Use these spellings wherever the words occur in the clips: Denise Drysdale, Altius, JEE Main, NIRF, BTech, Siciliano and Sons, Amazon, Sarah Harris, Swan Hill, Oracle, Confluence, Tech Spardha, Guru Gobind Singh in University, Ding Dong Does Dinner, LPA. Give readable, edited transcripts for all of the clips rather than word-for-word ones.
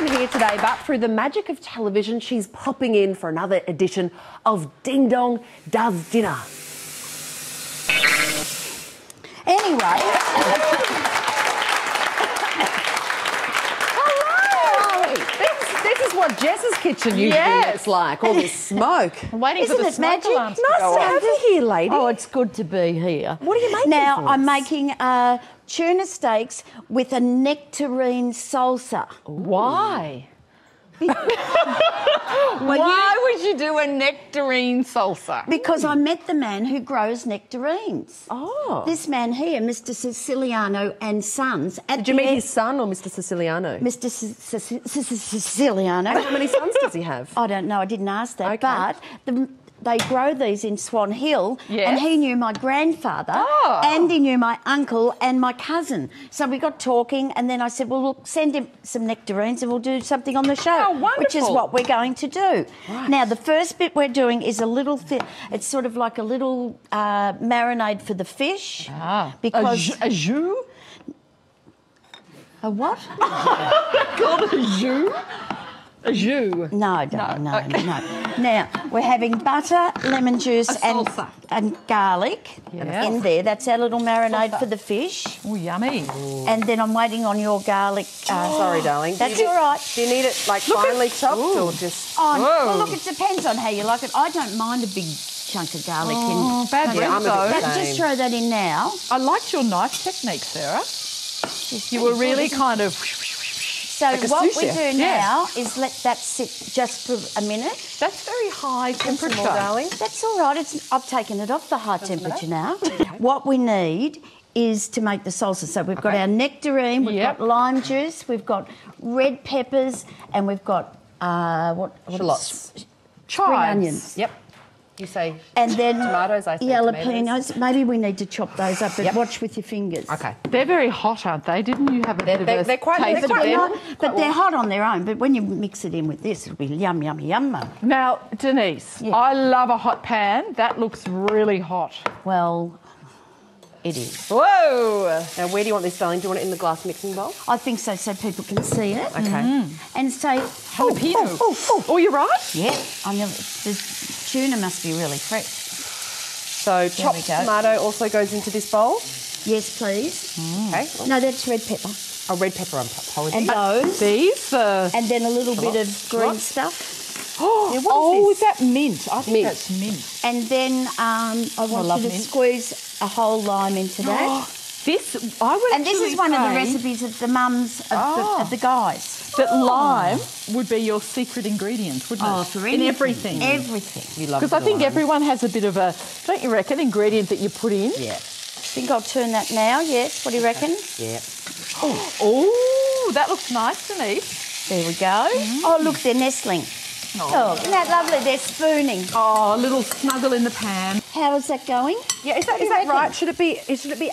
Robin here today, but through the magic of television, she's popping in for another edition of Ding Dong Does Dinner. Anyway... What Jess's kitchen usually looks like, all this smoke. I'm waiting for the smoke alarms to go off. Nice to have you here, lady. Oh, it's good to be here. What are you making? Now I'm making tuna steaks with a nectarine salsa. Why? Why would you do a nectarine salsa? Because I met the man who grows nectarines. Oh. This man here, Mr. Siciliano and Sons. Did you meet his son or Mr. Siciliano? Mr. Siciliano. How many sons does he have? I don't know. I didn't ask that. Okay. But they grow these in Swan Hill, and he knew my grandfather, and he knew my uncle and my cousin. So we got talking, and then I said, well, look, send him some nectarines and we'll do something on the show, which is what we're going to do. Right. Now, the first bit we're doing is a little, it's sort of like a little marinade for the fish. Because a jus? A what? Called a jus? A jus? No, no. Now, we're having butter, lemon juice and garlic in there. That's our little marinade for the fish. Oh, yummy. Ooh. And then I'm waiting on your garlic. Sorry, darling. That's all right. Do you need it, like, finely chopped or just... Oh, well, look, it depends on how you like it. I don't mind a big chunk of garlic in. Oh, bad though. Just throw that in now. I liked your knife technique, Sarah. You were really kind of... So like what we do now is let that sit just for a minute. That's very high temperature, darling. That's all right. It's, I've taken it off the high temperature now. Okay. What we need is to make the salsa. So we've got our nectarine, we've got lime juice, we've got red peppers, and we've got shallots, spring onions. Yep. You say and then tomatoes, I think. Jalapenos. Maybe we need to chop those up, but watch with your fingers. Okay. They're very hot, aren't they? Didn't you have a bit of a taste of them? But they're hot on their own, but when you mix it in with this, it'll be yum, yum, yum. Now, Denise, I love a hot pan. That looks really hot. Well, it is. Whoa! Now, where do you want this, darling? Do you want it in the glass mixing bowl? I think so, so people can see it. Okay. And say... Jalapeno. Oh, you're right? Yeah. I never... Tuna must be really fresh. So chopped tomato also goes into this bowl? Yes, please. Okay. No, that's red pepper. Oh, red pepper, I'm apologies. And those. These. And then a little bit of green stuff. Oh, is that mint? I think that's mint. And then I want you to squeeze a whole lime into that. This, I would. And this is one of the recipes of the mums of the guys. That lime would be your secret ingredient, wouldn't it? Oh, for anything. In everything. Everything. You love it. Because I think everyone has a bit of a, don't you reckon, ingredient that you put in? Yeah. I think I'll turn that now, yes. What do you reckon? Yeah. Oh, that looks nice to me. There we go. Oh, look, they're nestling. Oh, isn't that lovely? They're spooning. Oh, a little snuggle in the pan. How is that going? Yeah, is that right? Should it be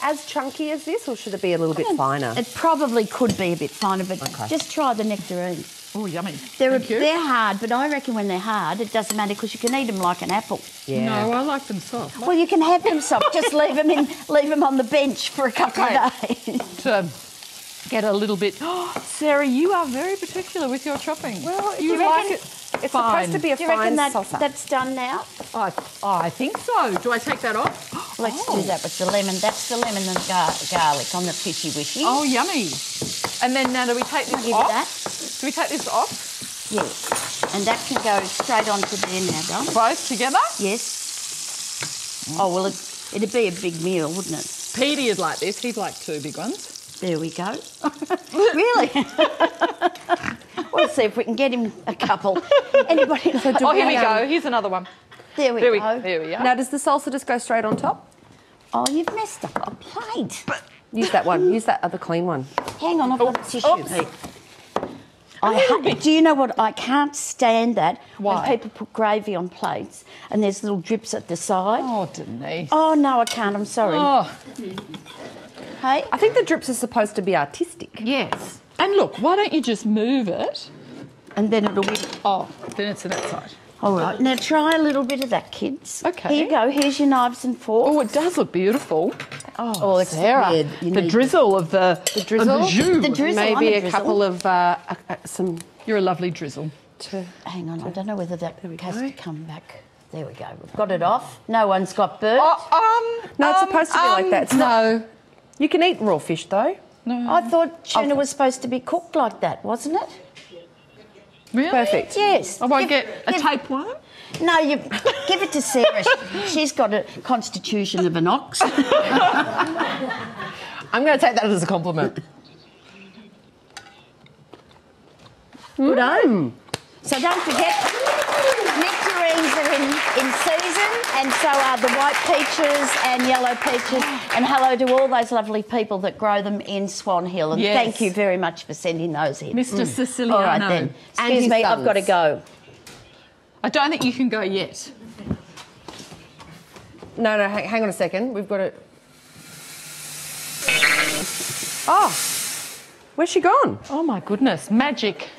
as chunky as this, or should it be a little bit finer? It probably could be a bit finer, but just try the nectarine. Oh, yummy! They're hard, but I reckon when they're hard, it doesn't matter because you can eat them like an apple. Yeah. No, I like them soft. Well, you can have them soft. Just leave them on the bench for a couple of days. Get a little bit. Oh, Sarah, you are very particular with your chopping. Well, you like it. It's supposed to be a fine salsa. Do you reckon that's done now? I think so. Do I take that off? Let's do that with the lemon. That's the lemon and garlic on the fishy wishy. Oh, yummy. And then now do we take this off? Do we take this off? Yes. And that can go straight onto there now, Don. Both together? Yes. Oh, well, it'd be a big meal, wouldn't it? Petey is like this. He'd like two big ones. There we go. Really? We'll see if we can get him a couple. Anybody? Oh, here we go. Here's another one. There we go. There we are. Now, does the salsa just go straight on top? Oh, you've messed up a plate. Use that one. Use that other clean one. Hang on, I've got a tissue. Do you know what? I can't stand that. Why? When people put gravy on plates and there's little drips at the side. Oh, Denise. Oh, no, I can't. I'm sorry. Oh. Hey? I think the drips are supposed to be artistic. Yes. And look, why don't you just move it and then it'll be... Oh, then it's on that side. All right. Now try a little bit of that, kids. Okay. Here you go. Here's your knives and forks. Oh, it does look beautiful. Oh, Sarah. The drizzle of the jus. Maybe a couple of... some You're a lovely drizzle. Hang on, I don't know whether that has to come back. There we go. We've got it off. No one's got burnt. No, it's supposed to be like that. It's no. Not... You can eat raw fish, though. No. I thought tuna was supposed to be cooked like that, wasn't it? Really? Perfect. Yes. I won't give a tapeworm? No, you give it to Sarah. She's got a constitution of an ox. I'm going to take that as a compliment. Good on. So don't forget, nectarines are in season, and so are the white peaches and yellow peaches. And hello to all those lovely people that grow them in Swan Hill. And thank you very much for sending those in. Mr. Siciliano. All right then. Excuse me, I've got to go. I don't think you can go yet. No, no, hang on a second. We've got to... Oh, where's she gone? Oh, my goodness, magic.